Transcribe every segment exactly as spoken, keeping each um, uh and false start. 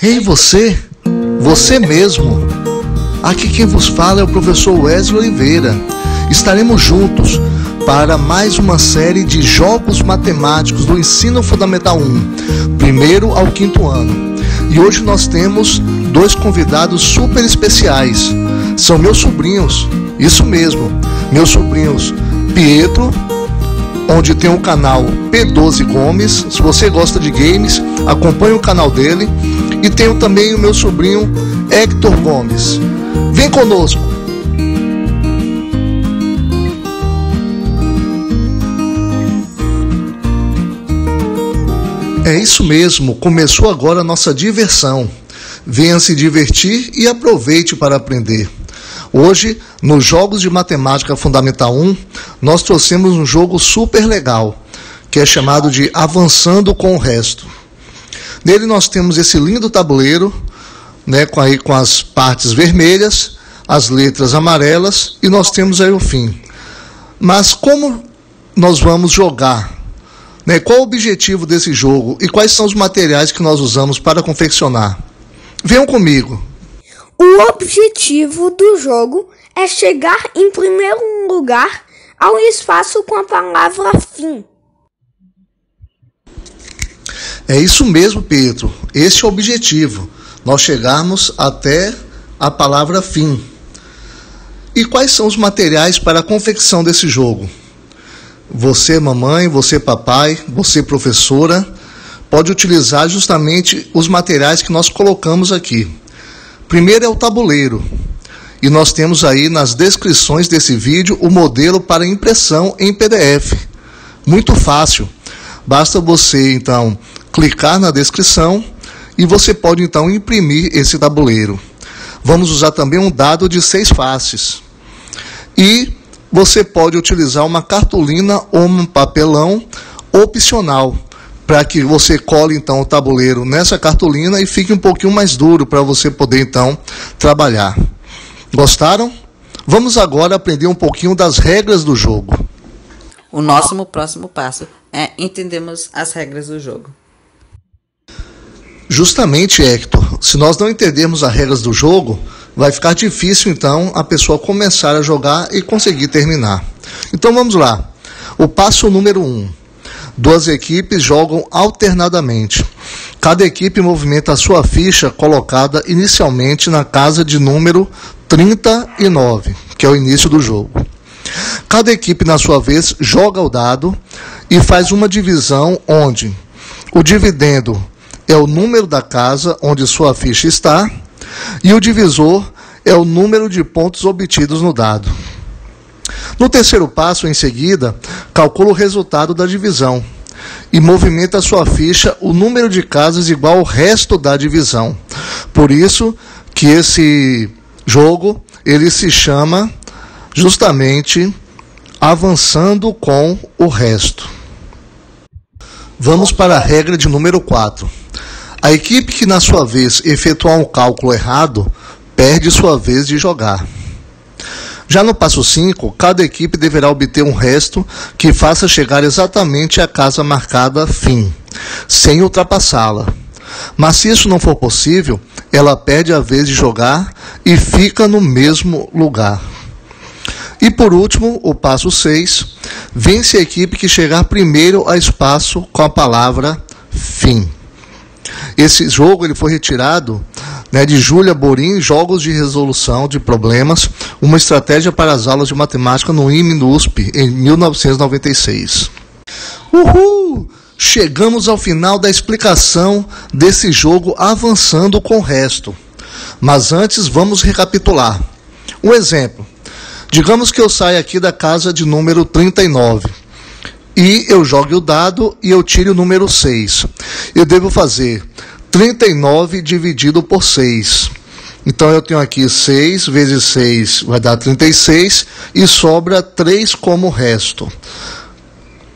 Ei você, você mesmo. Aqui quem vos fala é o professor Wesley Oliveira. Estaremos juntos para mais uma série de jogos matemáticos do Ensino Fundamental um, primeiro ao quinto ano. E hoje nós temos dois convidados super especiais. São meus sobrinhos, isso mesmo, meus sobrinhos Pietro, onde tem o canal P doze Gomes. Se você gosta de games, acompanhe o canal dele. E tenho também o meu sobrinho Hector Gomes. Vem conosco! É isso mesmo, começou agora a nossa diversão. Venha se divertir e aproveite para aprender. Hoje, nos Jogos de Matemática Fundamental um, nós trouxemos um jogo super legal, que é chamado de Avançando com o Resto. Nele nós temos esse lindo tabuleiro, né, com, aí, com as partes vermelhas, as letras amarelas, e nós temos aí o fim. Mas como nós vamos jogar? Né, qual o objetivo desse jogo e quais são os materiais que nós usamos para confeccionar? Venham comigo! O objetivo do jogo é chegar em primeiro lugar ao espaço com a palavra fim. É isso mesmo, Pietro. Esse é o objetivo, nós chegarmos até a palavra fim. E quais são os materiais para a confecção desse jogo? Você, mamãe, você, papai, você, professora, pode utilizar justamente os materiais que nós colocamos aqui. Primeiro é o tabuleiro, e nós temos aí nas descrições desse vídeo o modelo para impressão em P D F. Muito fácil, basta você então clicar na descrição e você pode então imprimir esse tabuleiro. Vamos usar também um dado de seis faces e você pode utilizar uma cartolina ou um papelão opcional, para que você cole então o tabuleiro nessa cartolina e fique um pouquinho mais duro para você poder então trabalhar. Gostaram? Vamos agora aprender um pouquinho das regras do jogo. O nosso próximo passo é entendermos as regras do jogo. Justamente, Hector, se nós não entendermos as regras do jogo, vai ficar difícil então a pessoa começar a jogar e conseguir terminar. Então vamos lá. O passo número um. Duas equipes jogam alternadamente. Cada equipe movimenta a sua ficha colocada inicialmente na casa de número trinta e nove, que é o início do jogo. Cada equipe, na sua vez, joga o dado e faz uma divisão onde o dividendo é o número da casa onde sua ficha está e o divisor é o número de pontos obtidos no dado. No terceiro passo, em seguida, calcula o resultado da divisão e movimenta a sua ficha o número de casas igual ao resto da divisão. Por isso que esse jogo ele se chama justamente Avançando com o Resto. Vamos para a regra de número quatro. A equipe que, na sua vez, efetuar um cálculo errado, perde sua vez de jogar. Já no passo cinco, cada equipe deverá obter um resto que faça chegar exatamente à casa marcada fim, sem ultrapassá-la. Mas se isso não for possível, ela perde a vez de jogar e fica no mesmo lugar. E por último, o passo seis, vence a equipe que chegar primeiro ao espaço com a palavra fim. Esse jogo ele foi retirado, né, de Júlia Borim, Jogos de Resolução de Problemas, uma estratégia para as aulas de matemática no I M E-U S P, em mil novecentos e noventa e seis. Uhul! Chegamos ao final da explicação desse jogo Avançando com o Resto. Mas antes, vamos recapitular. Um exemplo. Digamos que eu saia aqui da casa de número trinta e nove. E eu jogue o dado e eu tire o número seis. Eu devo fazer trinta e nove dividido por seis. Então eu tenho aqui seis vezes seis vai dar trinta e seis e sobra três como resto.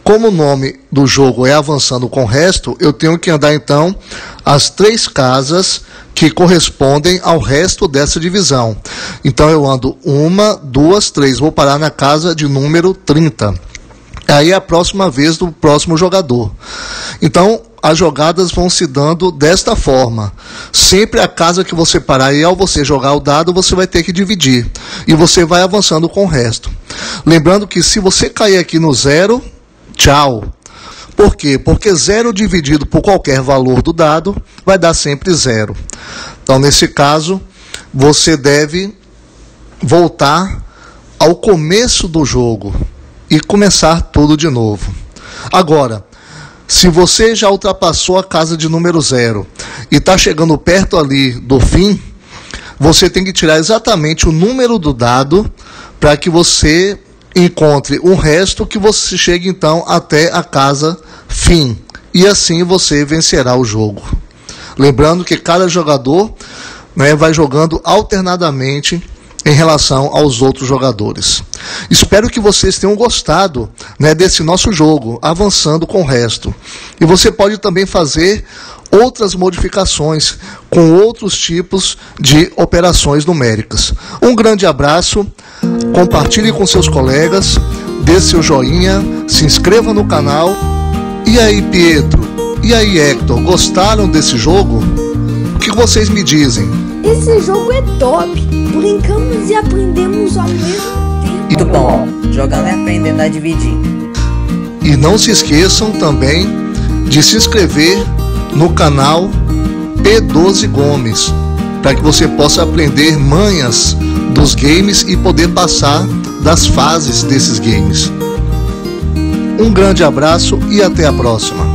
Como o nome do jogo é Avançando com o Resto, eu tenho que andar então as três casas que correspondem ao resto dessa divisão. Então eu ando uma, duas, três. Vou parar na casa de número trinta. Aí é a próxima vez do próximo jogador. Então, as jogadas vão se dando desta forma. Sempre a casa que você parar e ao você jogar o dado, você vai ter que dividir. E você vai avançando com o resto. Lembrando que se você cair aqui no zero, tchau. Por quê? Porque zero dividido por qualquer valor do dado vai dar sempre zero. Então, nesse caso, você deve voltar ao começo do jogo e começar tudo de novo. Agora, se você já ultrapassou a casa de número zero e está chegando perto ali do fim, você tem que tirar exatamente o número do dado para que você encontre o resto, que você chegue então até a casa fim. E assim você vencerá o jogo. Lembrando que cada jogador, né, vai jogando alternadamente em relação aos outros jogadores. Espero que vocês tenham gostado, né, desse nosso jogo, Avançando com o Resto. E você pode também fazer outras modificações com outros tipos de operações numéricas. Um grande abraço, compartilhe com seus colegas, dê seu joinha, se inscreva no canal. E aí, Pietro? E aí, Hector? Gostaram desse jogo? O que vocês me dizem? Esse jogo é top! Brincamos e aprendemos ao mesmo tempo. Muito bom! Jogando e aprendendo a dividir. E não se esqueçam também de se inscrever no canal P doze Gomes, para que você possa aprender manhas dos games e poder passar das fases desses games. Um grande abraço e até a próxima!